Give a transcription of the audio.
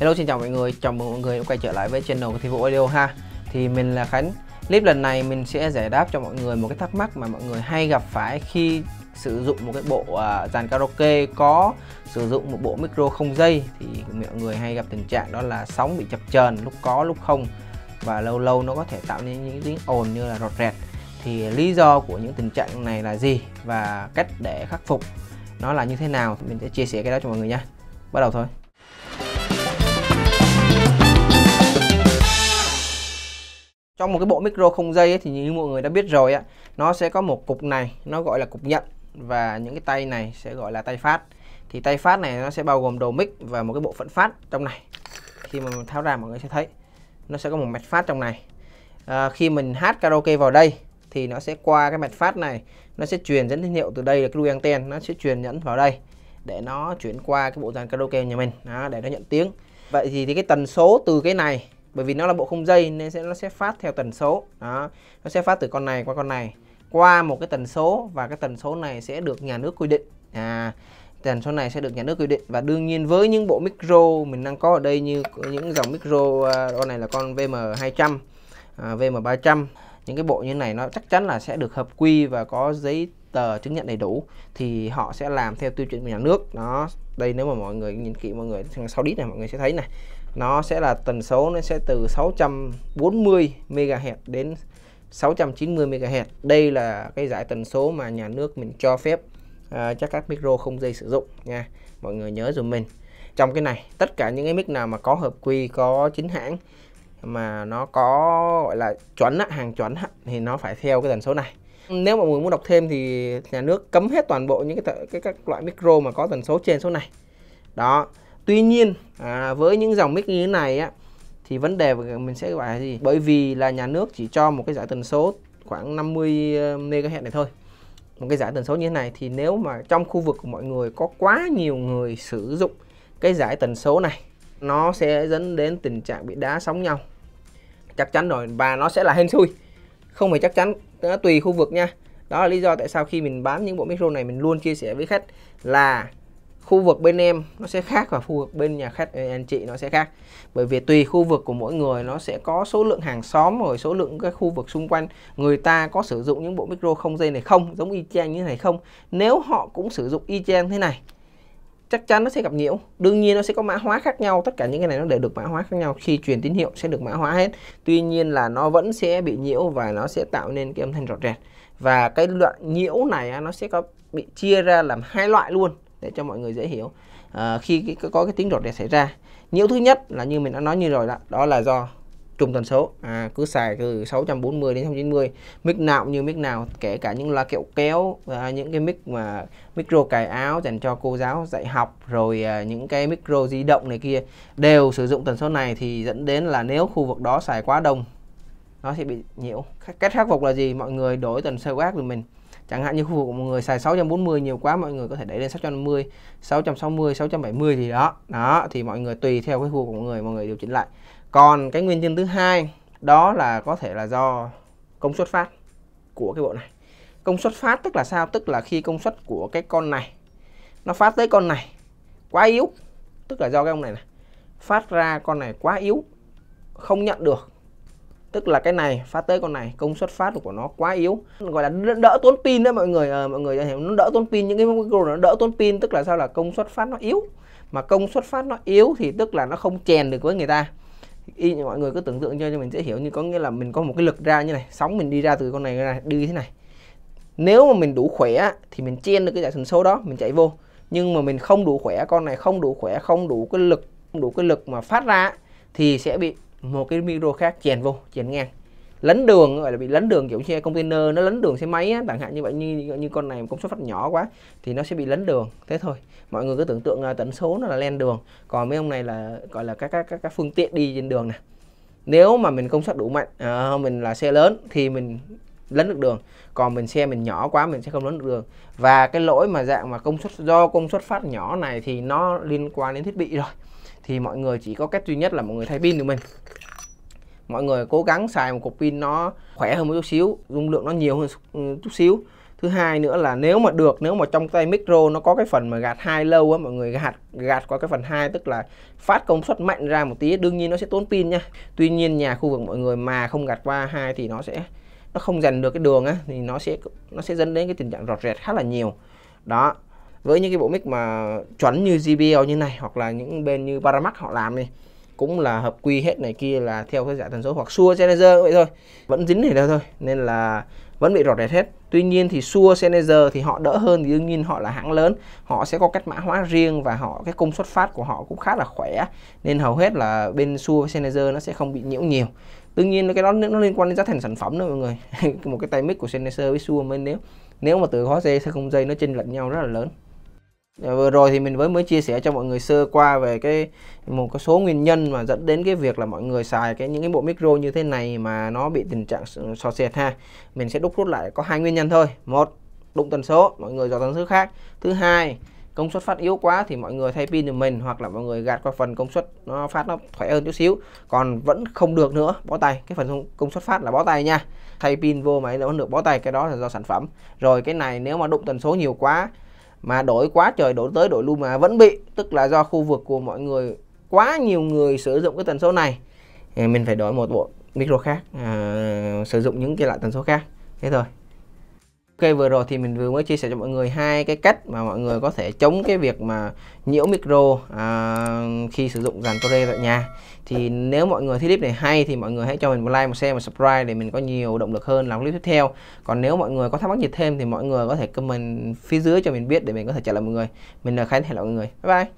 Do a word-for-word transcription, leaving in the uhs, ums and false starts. Hello, xin chào mọi người, chào mừng mọi người quay trở lại với channel của Thiên Vũ Audio ha. Thì mình là Khánh. Clip lần này mình sẽ giải đáp cho mọi người một cái thắc mắc mà mọi người hay gặp phải khi sử dụng một cái bộ uh, dàn karaoke có sử dụng một bộ micro không dây. Thì mọi người hay gặp tình trạng đó là sóng bị chập chờn, lúc có lúc không, và lâu lâu nó có thể tạo nên những tiếng ồn như là rọt rẹt. Thì lý do của những tình trạng này là gì và cách để khắc phục nó là như thế nào, mình sẽ chia sẻ cái đó cho mọi người nha. Bắt đầu thôi. Trong một cái bộ micro không dây ấy, thì như mọi người đã biết rồi á, nó sẽ có một cục này, nó gọi là cục nhận, và những cái tay này sẽ gọi là tay phát. Thì tay phát này nó sẽ bao gồm đầu mic và một cái bộ phận phát trong này. Khi mà mình tháo ra mọi người sẽ thấy nó sẽ có một mạch phát trong này. À, khi mình hát karaoke vào đây thì nó sẽ qua cái mạch phát này, nó sẽ truyền dẫn tín hiệu từ đây là cái đuôi anten, nó sẽ truyền dẫn vào đây để nó chuyển qua cái bộ dàn karaoke nhà mình. Đó, để nó nhận tiếng. Vậy thì, thì cái tần số từ cái này, bởi vì nó là bộ không dây nên sẽ nó sẽ phát theo tần số. Đó, nó sẽ phát từ con này qua con này qua một cái tần số, và cái tần số này sẽ được nhà nước quy định. À, tần số này sẽ được nhà nước quy định, và đương nhiên với những bộ micro mình đang có ở đây, như những dòng micro, con này là con V M hai trăm, V M ba trăm, những cái bộ như này nó chắc chắn là sẽ được hợp quy và có giấy tờ chứng nhận đầy đủ, thì họ sẽ làm theo tiêu chuẩn của nhà nước. Đó, đây nếu mà mọi người nhìn kỹ, mọi người sau đít này mọi người sẽ thấy này, nó sẽ là tần số nó sẽ từ sáu trăm bốn mươi mê ga héc đến sáu trăm chín mươi mê ga héc. Đây là cái dải tần số mà nhà nước mình cho phép à, chắc các micro không dây sử dụng nha. Mọi người nhớ dùm mình, trong cái này tất cả những cái mic nào mà có hợp quy, có chính hãng, mà nó có gọi là chuẩn, hàng chuẩn thì nó phải theo cái tần số này. Nếu mọi người muốn đọc thêm thì nhà nước cấm hết toàn bộ những cái, cái các loại micro mà có tần số trên số này. Đó. Tuy nhiên à, với những dòng mic như thế này á, thì vấn đề mình sẽ gọi là gì? Bởi vì là nhà nước chỉ cho một cái dải tần số khoảng năm mươi mê ga héc này thôi, một cái dải tần số như thế này. Thì nếu mà trong khu vực của mọi người có quá nhiều người sử dụng cái dải tần số này, nó sẽ dẫn đến tình trạng bị đá sóng nhau, chắc chắn rồi, và nó sẽ là hên xui, không phải chắc chắn, tùy khu vực nha. Đó là lý do tại sao khi mình bán những bộ micro này mình luôn chia sẻ với khách là khu vực bên em nó sẽ khác và khu vực bên nhà khách anh chị nó sẽ khác. Bởi vì tùy khu vực của mỗi người nó sẽ có số lượng hàng xóm, rồi số lượng các khu vực xung quanh người ta có sử dụng những bộ micro không dây này không, giống y chang như thế này không. Nếu họ cũng sử dụng y chang thế này, chắc chắn nó sẽ gặp nhiễu. Đương nhiên nó sẽ có mã hóa khác nhau, tất cả những cái này nó đều được mã hóa khác nhau, khi truyền tín hiệu sẽ được mã hóa hết. Tuy nhiên là nó vẫn sẽ bị nhiễu và nó sẽ tạo nên cái âm thanh rọt rẹt. Và cái loại nhiễu này nó sẽ có bị chia ra làm hai loại luôn để cho mọi người dễ hiểu. À, khi có cái tiếng rọt rẹt xảy ra, nhiễu thứ nhất là như mình đã nói như rồi, đó, đó là do trùng tần số. À, cứ xài từ sáu trăm bốn mươi đến sáu trăm chín mươi, mic nào cũng như mic nào, kể cả những loa kẹo kéo, à, những cái mic mà micro cài áo dành cho cô giáo dạy học, rồi à, những cái micro di động này kia đều sử dụng tần số này, thì dẫn đến là nếu khu vực đó xài quá đông nó sẽ bị nhiễu. Cách khắc phục là gì? Mọi người đổi tần số ác của mình. Chẳng hạn như khu vực của mọi người xài sáu trăm bốn mươi nhiều quá, mọi người có thể đẩy lên sáu trăm năm mươi, sáu trăm sáu mươi, sáu trăm bảy mươi gì đó. Đó, thì mọi người tùy theo cái khu vực của mọi người, mọi người điều chỉnh lại. Còn cái nguyên nhân thứ hai đó là có thể là do công suất phát của cái bộ này. Công suất phát tức là sao? Tức là khi công suất của cái con này nó phát tới con này quá yếu, tức là do cái ông này này phát ra con này quá yếu, không nhận được. Tức là cái này phát tới con này, công suất phát của nó quá yếu, gọi là đỡ tốn pin đó mọi người. À, mọi người hiểu, nó đỡ tốn pin, những cái micro nó đỡ tốn pin. Tức là sao? Là công suất phát nó yếu, mà công suất phát nó yếu thì tức là nó không chèn được với người ta. Y như mọi người cứ tưởng tượng cho mình dễ hiểu, như có nghĩa là mình có một cái lực ra như này, sóng mình đi ra từ con này ra đi thế này. Nếu mà mình đủ khỏe thì mình chèn được cái dải tần số đó, mình chạy vô. Nhưng mà mình không đủ khỏe, con này không đủ khỏe, không đủ cái lực, không đủ cái lực mà phát ra thì sẽ bị một cái micro khác chèn vô, chèn ngang, lấn đường, gọi là bị lấn đường, kiểu xe container nó lấn đường xe máy á, chẳng hạn như vậy. Như như con này công suất phát nhỏ quá thì nó sẽ bị lấn đường, thế thôi. Mọi người cứ tưởng tượng là tần số nó là len đường, còn mấy ông này là gọi là các các các, các phương tiện đi trên đường này. Nếu mà mình công suất đủ mạnh, à, mình là xe lớn thì mình lấn được đường, còn mình xe mình nhỏ quá mình sẽ không lấn được đường. Và cái lỗi mà dạng mà công suất do công suất phát nhỏ này thì nó liên quan đến thiết bị rồi, thì mọi người chỉ có cách duy nhất là mọi người thay pin của mình. Mọi người cố gắng xài một cục pin nó khỏe hơn một chút xíu, dung lượng nó nhiều hơn chút xíu Thứ hai nữa là nếu mà được, nếu mà trong tay micro nó có cái phần mà gạt hai lâu á, mọi người gạt gạt qua cái phần hai, tức là phát công suất mạnh ra một tí, đương nhiên nó sẽ tốn pin nha. Tuy nhiên nhà khu vực mọi người mà không gạt qua hai thì nó sẽ nó không dành được cái đường á, thì nó sẽ nó sẽ dẫn đến cái tình trạng rọt rẹt khá là nhiều. Đó. Với những cái bộ mic mà chuẩn như giê bê lờ như này, hoặc là những bên như Paramax họ làm đi, cũng là hợp quy hết này kia, là theo cái dạng tần số, hoặc Shure, Sennheiser vậy thôi, vẫn dính này đâu thôi, nên là vẫn bị rọt rẹt hết. Tuy nhiên thì Shure, Sennheiser thì họ đỡ hơn, thì đương nhiên họ là hãng lớn, họ sẽ có cách mã hóa riêng và họ cái công suất phát của họ cũng khá là khỏe, nên hầu hết là bên Shure, Sennheiser nó sẽ không bị nhiễu nhiều. Đương nhiên cái đó nó liên quan đến giá thành sản phẩm nữa mọi người. Một cái tay mic của Sennheiser với Shure mới nếu nếu mà từ hóa dây sang không dây nó chênh lệch nhau rất là lớn. Vừa rồi thì mình mới mới chia sẻ cho mọi người sơ qua về cái một cái số nguyên nhân mà dẫn đến cái việc là mọi người xài cái những cái bộ micro như thế này mà nó bị tình trạng xò xẹt ha. Mình sẽ đúc rút lại có hai nguyên nhân thôi. Một, đụng tần số, mọi người dò tần số khác. Thứ hai, công suất phát yếu quá thì mọi người thay pin được mình, hoặc là mọi người gạt qua phần công suất nó phát nó khỏe hơn chút xíu. Còn vẫn không được nữa, bó tay. Cái phần công suất phát là bó tay nha. Thay pin vô máy nó vẫn được bó tay, cái đó là do sản phẩm. Rồi cái này nếu mà đụng tần số nhiều quá, mà đổi quá trời, đổi tới đổi lui mà vẫn bị, tức là do khu vực của mọi người quá nhiều người sử dụng cái tần số này, mình phải đổi một bộ micro khác, à, sử dụng những cái loại tần số khác, thế thôi. Ok, vừa rồi thì mình vừa mới chia sẻ cho mọi người hai cái cách mà mọi người có thể chống cái việc mà nhiễu micro à, khi sử dụng dàn Shure tại nhà. Thì nếu mọi người thấy clip này hay thì mọi người hãy cho mình một like, một share, một subscribe để mình có nhiều động lực hơn làm clip tiếp theo. Còn nếu mọi người có thắc mắc gì thêm thì mọi người có thể comment phía dưới cho mình biết để mình có thể trả lời mọi người. Mình là Khánh, hẹn gặp mọi người. Bye bye.